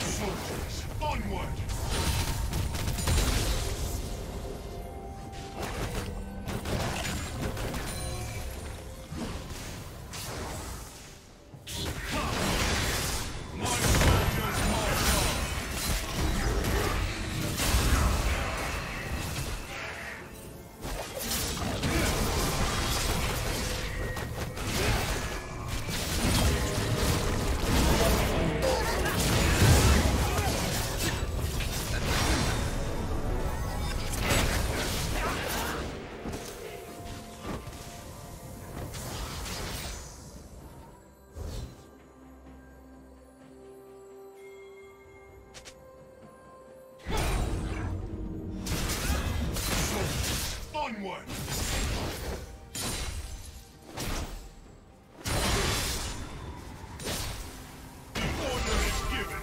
Soldiers, onward! Order is given.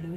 Blue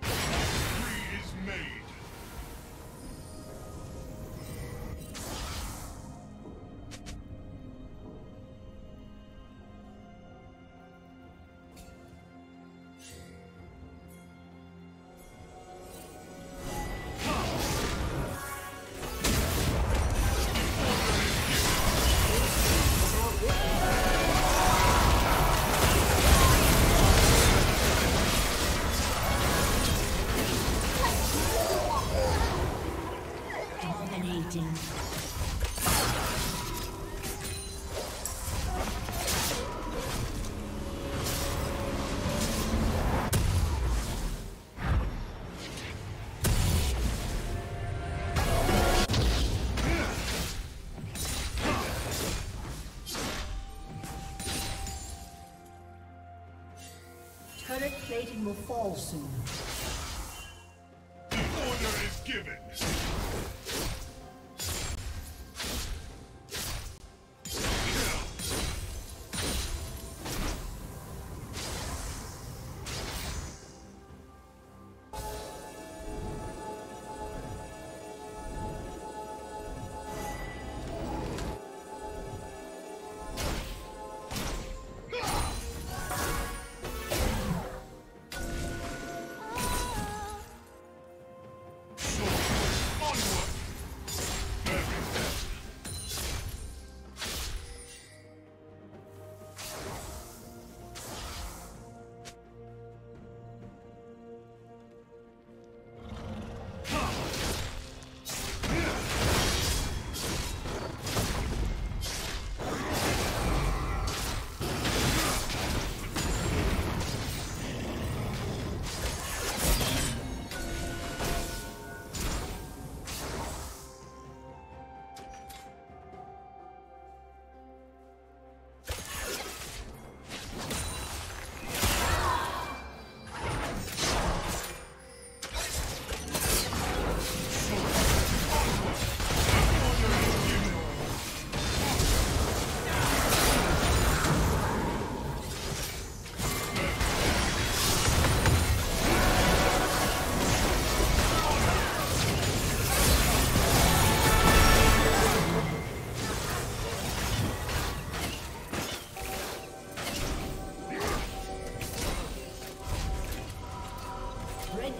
Free is made. Turret plating will fall soon. Order is given!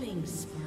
Killing spree.